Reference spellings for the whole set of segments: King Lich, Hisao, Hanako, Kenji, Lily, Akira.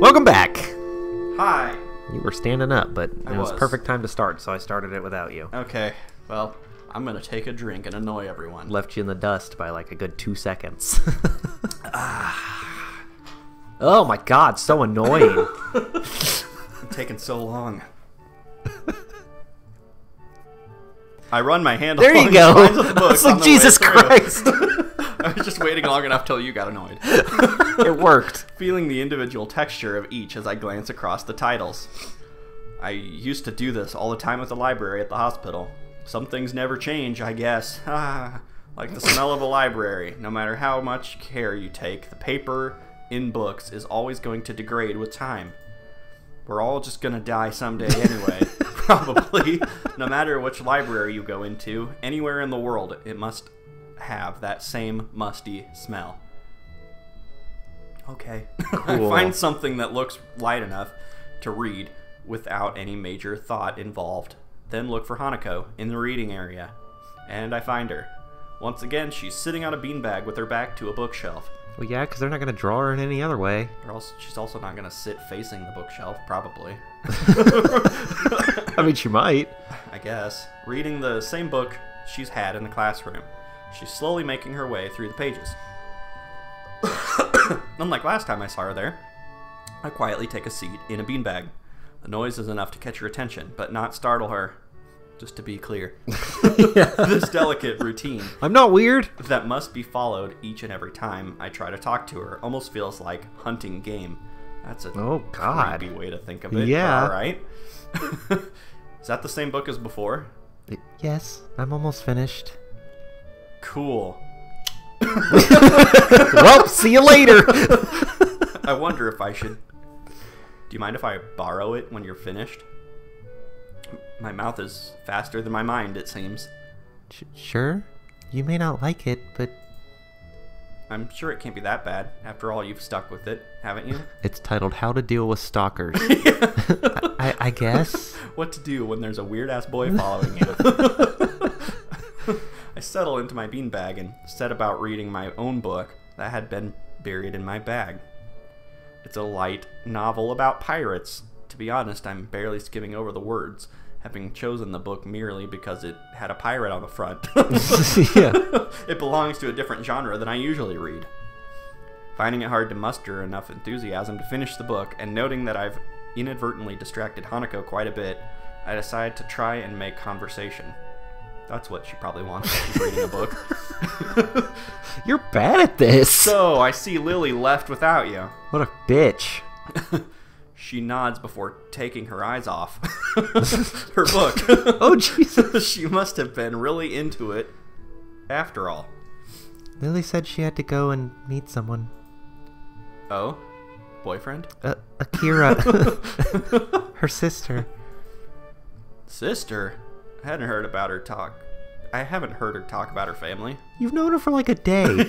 Welcome back. Hi. You were standing up, but it was perfect time to start, so I started it without you. Okay. Well, I'm gonna take a drink and annoy everyone. Left you in the dust by like a good 2 seconds. Oh my god, so annoying. I'm taking so long. I run my hand. There you go. It's like Jesus Christ. I was just waiting long enough till you got annoyed. It worked. Feeling the individual texture of each as I glance across the titles. I used to do this all the time at the library at the hospital. Some things never change, I guess. Ah, like the smell of a library. No matter how much care you take, the paper in books is always going to degrade with time. We're all just gonna die someday anyway. Probably. No matter which library you go into, anywhere in the world, it must have that same musty smell. Okay. Cool. I find something that looks light enough to read without any major thought involved. Then look for Hanako in the reading area. And I find her. Once again, she's sitting on a beanbag with her back to a bookshelf. Well, yeah, because they're not going to draw her in any other way. Or else she's also not going to sit facing the bookshelf, probably. I mean, she might. I guess. Reading the same book she's had in the classroom. She's slowly making her way through the pages. Unlike last time I saw her there, I quietly take a seat in a beanbag. The noise is enough to catch her attention, but not startle her. Just to be clear. Yeah. This delicate routine. I'm not weird. That must be followed each and every time I try to talk to her. Almost feels like hunting game. That's a creepy way to think of it. Yeah. All right. Is that the same book as before? Yes, I'm almost finished. Cool. Well, see you later. I wonder if I should... Do you mind if I borrow it when you're finished? My mouth is faster than my mind, it seems. Sure. You may not like it, but... I'm sure it can't be that bad. After all, you've stuck with it, haven't you? It's titled How to Deal with Stalkers. I guess. What to do when there's a weird-ass boy following you. I settle into my beanbag and set about reading my own book that had been buried in my bag. It's a light novel about pirates. To be honest, I'm barely skimming over the words, having chosen the book merely because it had a pirate on the front. Yeah. It belongs to a different genre than I usually read. Finding it hard to muster enough enthusiasm to finish the book, and noting that I've inadvertently distracted Hanako quite a bit, I decide to try and make conversation. That's what she probably wants if she's reading a book. You're bad at this. So, I see Lily left without you. What a bitch. She nods before taking her eyes off her book. Oh, Jesus. She must have been really into it after all. Lily said she had to go and meet someone. Oh? Boyfriend? Akira. Her sister. Sister? I hadn't heard about her talk. I haven't heard her talk about her family. You've known her for like a day.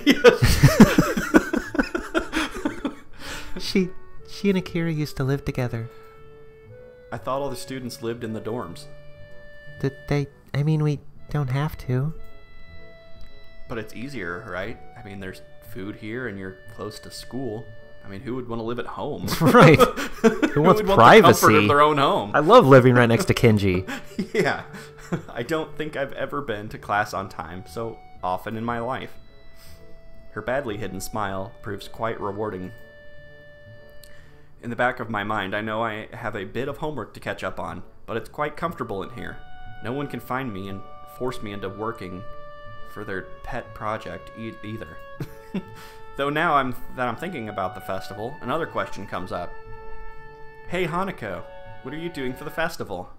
She and Akira used to live together. I thought all the students lived in the dorms. Did they? I mean, we don't have to. But it's easier, right? I mean, there's food here and you're close to school. I mean, who would want to live at home? Right. Who wants privacy? The comfort of their own home? I love living right next to Kenji. Yeah. I don't think I've ever been to class on time so often in my life. Her badly hidden smile proves quite rewarding. In the back of my mind, I know I have a bit of homework to catch up on, but it's quite comfortable in here. No one can find me and force me into working for their pet project either. Though now I'm thinking about the festival, another question comes up. Hey Hanako, what are you doing for the festival?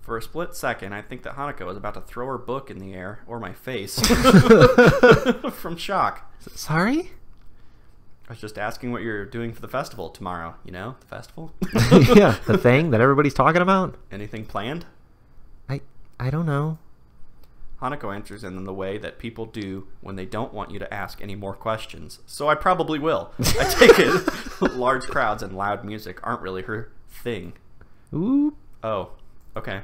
For a split second, I think that Hanako is about to throw her book in the air, or my face, from shock. Sorry? I was just asking what you're doing for the festival tomorrow. You know, the festival? Yeah, the thing that everybody's talking about. Anything planned? I don't know. Hanako answers in the way that people do when they don't want you to ask any more questions. So I probably will. I take it. Large crowds and loud music aren't really her thing. Ooh. Oh, okay.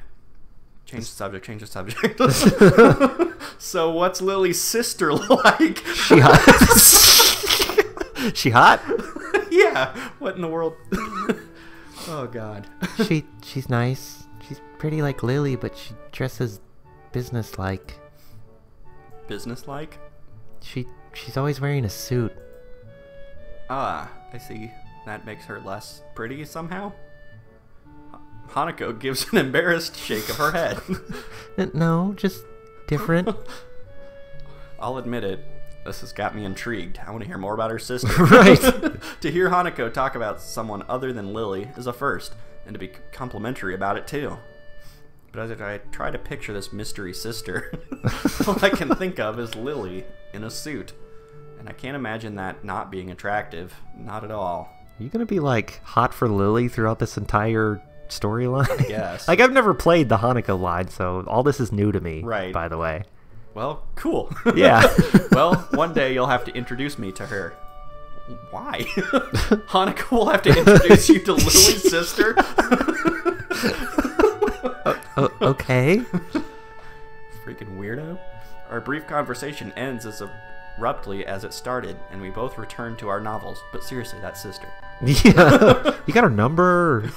Change the subject, change the subject. So what's Lily's sister like? She hot. She hot? Yeah. What in the world? Oh, God. She's nice. She's pretty like Lily, but she dresses business-like. Business-like? She's always wearing a suit. Ah, I see. That makes her less pretty somehow? Hanako gives an embarrassed shake of her head. No, just different. I'll admit it. This has got me intrigued. I want to hear more about her sister. Right. To hear Hanako talk about someone other than Lily is a first, and to be complimentary about it too. But as I try to picture this mystery sister, all I can think of is Lily in a suit. And I can't imagine that not being attractive. Not at all. Are you going to be, like, hot for Lily throughout this entire storyline? Yes. Like, I've never played the Hanako line, so all this is new to me, right, by the way. Well, cool. Yeah. Well, one day you'll have to introduce me to her. Why? Hanako will have to introduce you to Lily's sister? Okay. Freaking weirdo. Our brief conversation ends as abruptly as it started, and we both return to our novels. But seriously, that sister. Yeah. You got her number?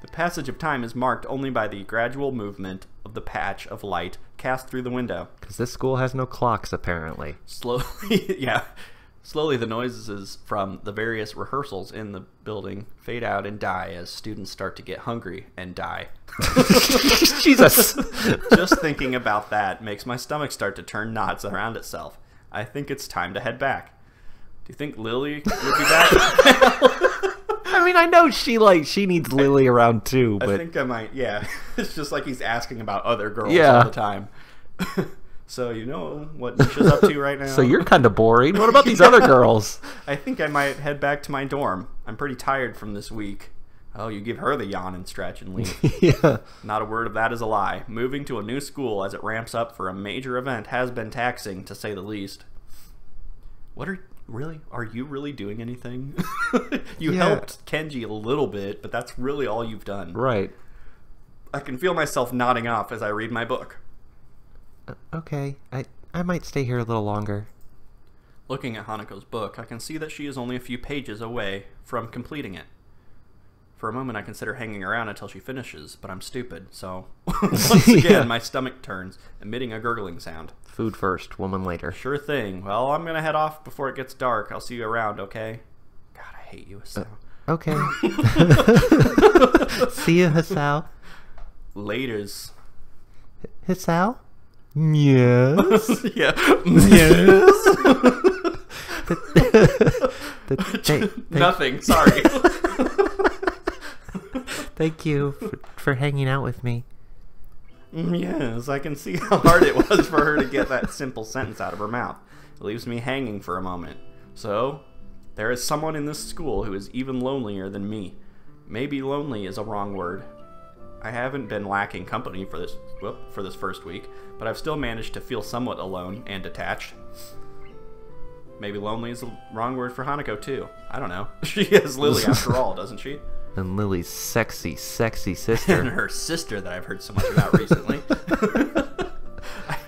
The passage of time is marked only by the gradual movement of the patch of light cast through the window. Because this school has no clocks, apparently. Slowly, yeah. Slowly the noises from the various rehearsals in the building fade out and die as students start to get hungry and die. Jesus! Just thinking about that makes my stomach start to turn knots around itself. I think it's time to head back. Do you think Lily would be back? I mean, I know she needs Lily around too, but I think I might, yeah. It's just like he's asking about other girls all the time. So you know what Nisha's up to right now. So you're kind of boring. What about these other girls? I think I might head back to my dorm. I'm pretty tired from this week. Oh, you give her the yawn and stretch and leave. Yeah. Not a word of that is a lie. Moving to a new school as it ramps up for a major event has been taxing, to say the least. Are you really doing anything? You helped Kenji a little bit, but that's really all you've done. Right. I can feel myself nodding off as I read my book. Okay, I might stay here a little longer. Looking at Hanako's book, I can see that she is only a few pages away from completing it. For a moment, I consider hanging around until she finishes, but I'm stupid, so once again, my stomach turns, emitting a gurgling sound. Food first, woman later. Sure thing. Well, I'm going to head off before it gets dark. I'll see you around, okay? God, I hate you, Hisao. Okay. See you, Hisao. Laters. Hisao? Yes. Yeah. Yes. Nothing, sorry. Thank you for hanging out with me. Yes, I can see how hard it was for her to get that simple sentence out of her mouth. It leaves me hanging for a moment. So, there is someone in this school who is even lonelier than me. Maybe lonely is a wrong word. I haven't been lacking company for this first week, but I've still managed to feel somewhat alone and detached. Maybe lonely is the wrong word for Hanako, too. I don't know. She is Lily, after all, doesn't she? And Lily's sexy, sexy sister. And her sister that I've heard so much about recently.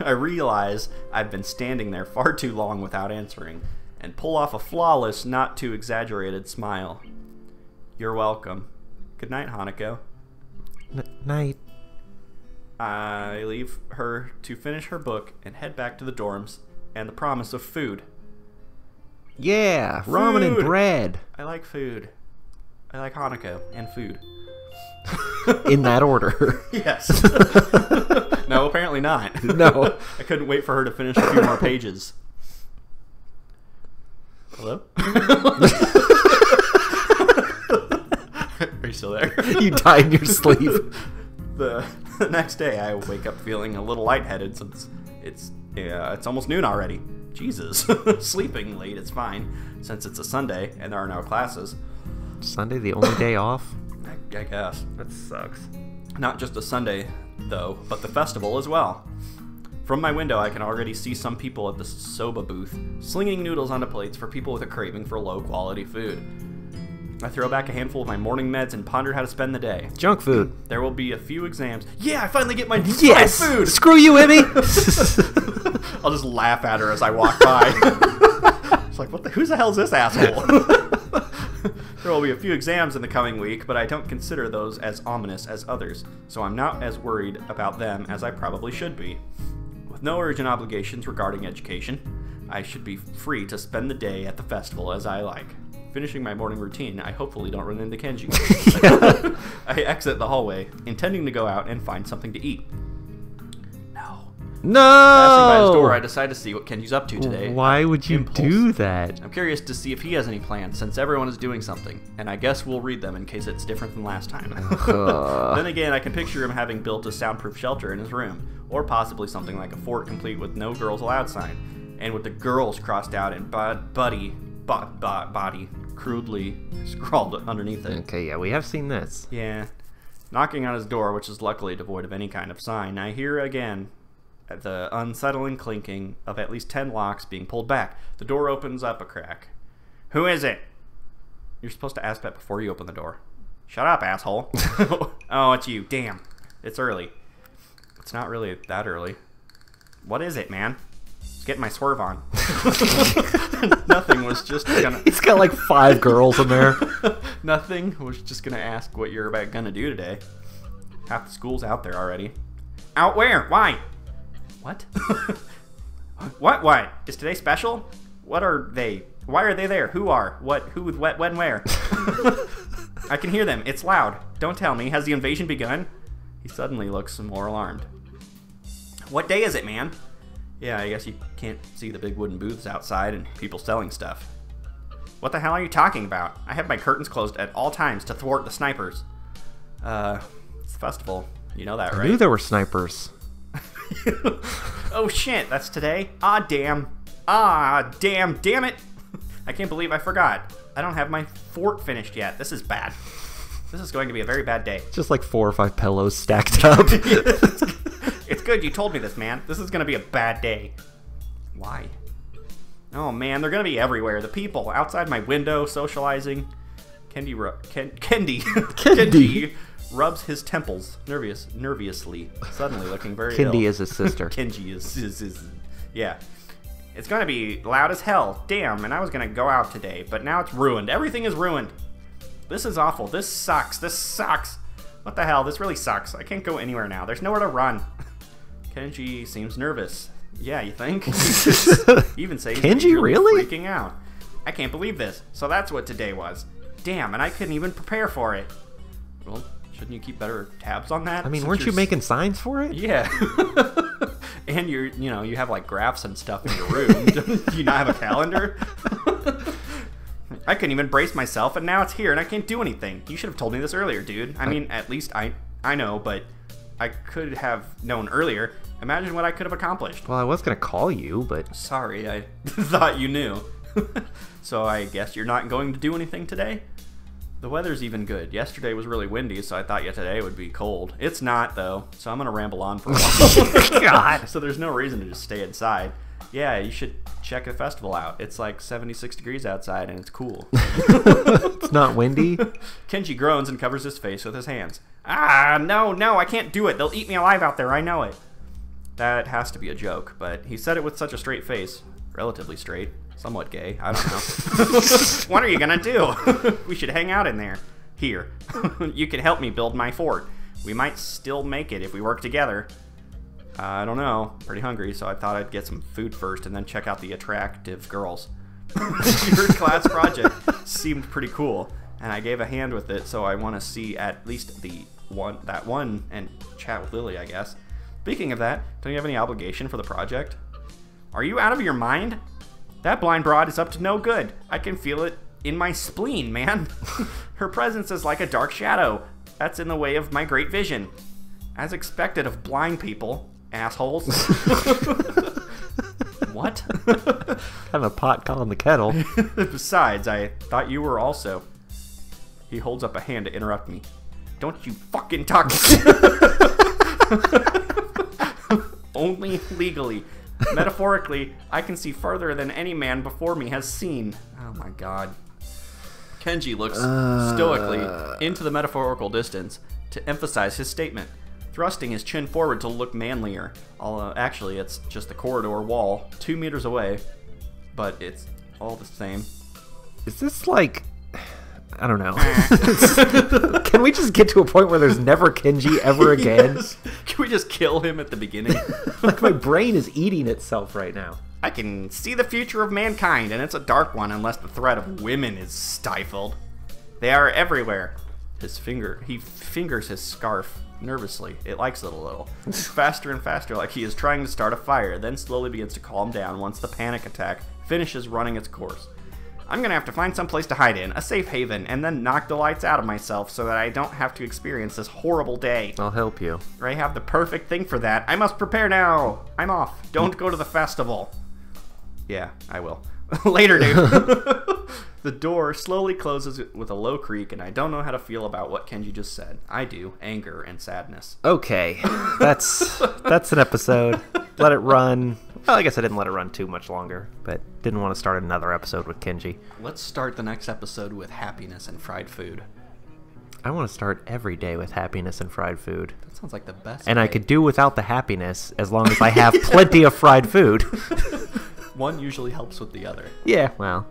I realize I've been standing there far too long without answering, and pull off a flawless, not too exaggerated smile. You're welcome. Good night, Hanako. Night. I leave her to finish her book and head back to the dorms and the promise of food. Yeah, food. Ramen and bread. I like food. I like Hanako and food. In that order. Yes. No, apparently not. No. I couldn't wait for her to finish a few more pages. Hello? Are you still there? You die in your sleep. The next day, I wake up feeling a little lightheaded since it's almost noon already. Jesus. Sleeping late is fine since it's a Sunday and there are no classes. Sunday, the only day off? I guess. That sucks. Not just a Sunday, though, but the festival as well. From my window, I can already see some people at the soba booth slinging noodles onto plates for people with a craving for low-quality food. I throw back a handful of my morning meds and ponder how to spend the day. Junk food. There will be a few exams. Yeah, I finally get my food. Screw you, Emmy. I'll just laugh at her as I walk by. It's like, who the hell's this asshole? There will be a few exams in the coming week, but I don't consider those as ominous as others, so I'm not as worried about them as I probably should be. With no urgent obligations regarding education, I should be free to spend the day at the festival as I like. Finishing my morning routine, I hopefully don't run into Kenji. I exit the hallway, intending to go out and find something to eat. No! Passing by his door, I decide to see what Kenji's up to today. Why would you do that? I'm curious to see if he has any plans, since everyone is doing something. And I guess we'll read them in case it's different than last time. Then again, I can picture him having built a soundproof shelter in his room. Or possibly something like a fort complete with no girls allowed sign. And with the girls crossed out and body crudely scrawled underneath it. Okay, yeah, we have seen this. Yeah. Knocking on his door, which is luckily devoid of any kind of sign, I hear again the unsettling clinking of at least 10 locks being pulled back. The door opens up a crack. Who is it? You're supposed to ask that before you open the door. Shut up, asshole. Oh, it's you. Damn. It's early. It's not really that early. What is it, man? Get my swerve on. Nothing was just gonna... It's got like 5 girls in there. Nothing was just gonna ask what you're about gonna do today. Half the school's out there already. Out where? Why? What? What? Is today special? What are they? Why are they there? Who are? What? Who? What? When? Where? I can hear them. It's loud. Don't tell me. Has the invasion begun? He suddenly looks more alarmed. What day is it, man? Yeah, I guess you can't see the big wooden booths outside and people selling stuff. What the hell are you talking about? I have my curtains closed at all times to thwart the snipers. It's the festival. You know that, right? I knew there were snipers. Oh shit, that's today? Ah, damn. Ah, damn, damn it. I can't believe I forgot. I don't have my fort finished yet. This is bad. This is going to be a very bad day. Just like 4 or 5 pillows stacked up. It's good you told me this, man. This is going to be a bad day. Why? Oh, man, they're going to be everywhere. The people outside my window socializing. Kenji rubs his temples nervously, suddenly looking very ill. Kenji is his sister. Kenji is... Yeah. It's going to be loud as hell. Damn, and I was going to go out today, but now it's ruined. Everything is ruined. This is awful. This sucks. This sucks. What the hell? This really sucks. I can't go anywhere now. There's nowhere to run. Kenji seems nervous. Yeah, you think? Even say Kenji really freaking out. I can't believe this. So that's what today was. Damn, and I couldn't even prepare for it. Well, shouldn't you keep better tabs on that? I mean, weren't you making signs for it? Yeah. And you have like graphs and stuff in your room. Do you not have a calendar? I couldn't even brace myself, and now it's here, and I can't do anything. You should have told me this earlier, dude. I mean, at least I know, but I could have known earlier. Imagine what I could have accomplished. Well, I was going to call you, but... Sorry, I thought you knew. So I guess you're not going to do anything today? The weather's even good. Yesterday was really windy, so I thought today would be cold. It's not, though, so I'm going to ramble on for a while. God. So there's no reason to just stay inside. Yeah, you should check the festival out. It's like 76 degrees outside, and it's cool. It's not windy. Kenji groans and covers his face with his hands. Ah, no, I can't do it. They'll eat me alive out there. I know it. That has to be a joke, but he said it with such a straight face. Relatively straight. Somewhat gay. I don't know. What are you going to do? We should hang out in there. Here. You can help me build my fort. We might still make it if we work together. I don't know. Pretty hungry, so I thought I'd get some food first and then check out the attractive girls. Your class project seemed pretty cool, and I gave a hand with it, so I want to see at least that one and chat with Lily, I guess. Speaking of that, don't you have any obligation for the project? Are you out of your mind? That blind broad is up to no good. I can feel it in my spleen, man. Her presence is like a dark shadow. That's in the way of my great vision. As expected of blind people. Assholes. What? Kind of a pot calling the kettle. Besides, I thought you were also. He holds up a hand to interrupt me. Don't you fucking talk. Only legally. Metaphorically, I can see further than any man before me has seen. Oh my god. Kenji looks stoically into the metaphorical distance to emphasize his statement, thrusting his chin forward to look manlier. Although, actually, it's just the corridor wall, 2 meters away, but it's all the same. Is this like... I don't know. Can we just get to a point where there's never Kenji ever again? Yes. Can we just kill him at the beginning? Like, my brain is eating itself right now. I can see the future of mankind, and it's a dark one unless the threat of women is stifled. They are everywhere. He fingers his scarf nervously. It likes it a little. Faster and faster, like he is trying to start a fire, then slowly begins to calm down once the panic attack finishes running its course. I'm gonna have to find some place to hide in, a safe haven, and then knock the lights out of myself so that I don't have to experience this horrible day. I'll help you. I have the perfect thing for that. I must prepare now. I'm off. Don't go to the festival. Yeah, I will. Later, dude. The door slowly closes with a low creak, and I don't know how to feel about what Kenji just said. I do. Anger and sadness. Okay. That's an episode. Let it run. Well, I guess I didn't let it run too much longer, but didn't want to start another episode with Kenji. Let's start the next episode with happiness and fried food. I want to start every day with happiness and fried food. That sounds like the best. And I could do without the happiness as long as I have plenty of fried food. One usually helps with the other. Yeah, well.